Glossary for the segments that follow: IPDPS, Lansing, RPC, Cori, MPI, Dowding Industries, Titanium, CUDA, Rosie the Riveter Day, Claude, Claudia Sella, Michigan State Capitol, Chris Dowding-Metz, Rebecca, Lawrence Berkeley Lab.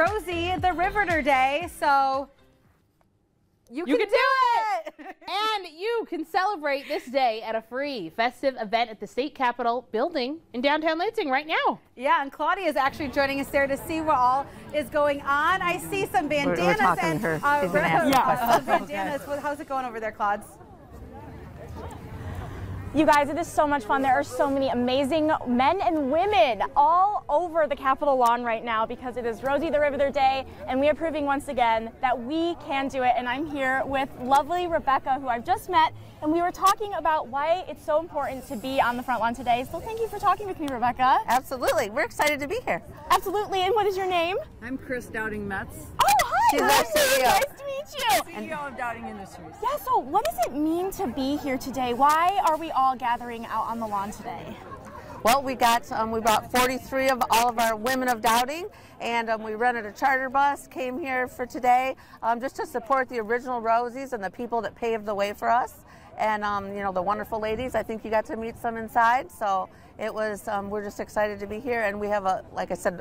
Rosie the Riveter Day, so you can do it! And you can celebrate this day at a free festive event at the State Capitol building in downtown Lansing right now. Yeah, and Claudia is actually joining us there to see what all is going on. I see some bandanas. How's it going over there, Claude? You guys, it is so much fun. There are so many amazing men and women all over the Capitol lawn right now because it is Rosie the Riveter Day, and we are proving once again that we can do it. And I'm here with lovely Rebecca, who I've just met, and we were talking about why it's so important to be on the front lawn today. So thank you for talking with me, Rebecca. Absolutely. We're excited to be here. Absolutely. And what is your name? I'm Chris Dowding-Metz. Oh, hi. Nice to meet you. CEO of Dowding Industries. Yeah, so what does it mean to be here today? Why are we all gathering out on the lawn today? Well, we brought 43 of all of our women of Dowding, and we rented a charter bus, came here for today just to support the original Rosies and the people that paved the way for us. And, you know, the wonderful ladies, I think you got to meet some inside. So it was, we're just excited to be here. And we have, like I said,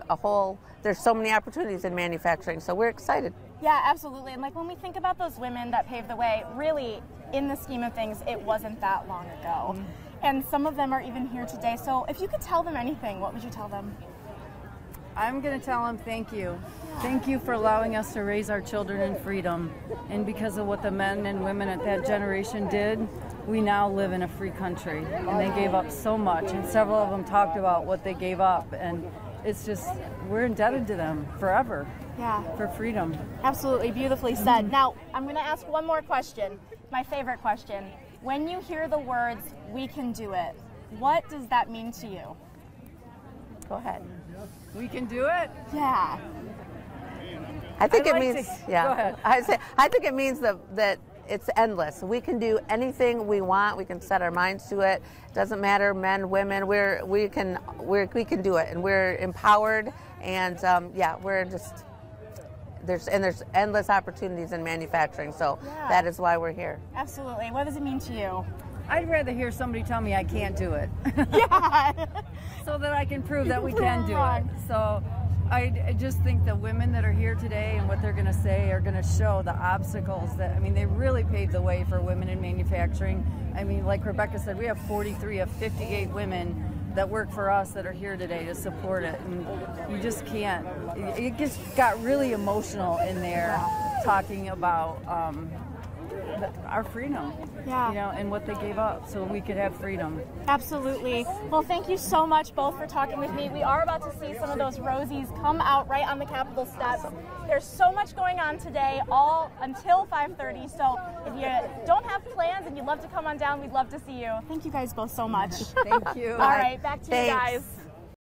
there's so many opportunities in manufacturing. So we're excited. Yeah, absolutely. And like when we think about those women that paved the way, really, in the scheme of things, it wasn't that long ago. And some of them are even here today. So if you could tell them anything, what would you tell them? I'm going to tell them thank you. Thank you for allowing us to raise our children in freedom. And because of what the men and women at that generation did, we now live in a free country. And they gave up so much. And several of them talked about what they gave up. And it's just, we're indebted to them forever. Yeah. For freedom. Absolutely. Beautifully said. Now, I'm going to ask one more question. My favorite question. When you hear the words, we can do it, what does that mean to you? Go ahead. We can do it? Yeah. I think it means that it's endless. We can do anything we want. We can set our minds to it. It doesn't matter, men, women. We can do it, and we're empowered. And yeah, we're just there's endless opportunities in manufacturing. So that is why we're here. Absolutely. What does it mean to you? I'd rather hear somebody tell me I can't do it. So that I can prove that we can do it. So I just think the women that are here today and what they're going to say are going to show the obstacles that, I mean, they really paved the way for women in manufacturing. I mean, like Rebecca said, we have 43 of 58 women that work for us that are here today to support it. And you just can't, it just got really emotional in there talking about, our freedom, you know, and what they gave up so we could have freedom. Absolutely. Well, thank you so much both for talking with me. We are about to see some of those Rosies come out right on the Capitol steps. There's so much going on today, all until 5:30. So if you don't have plans and you'd love to come on down, we'd love to see you. Thank you guys both so much. Thank you. All right, back to you guys.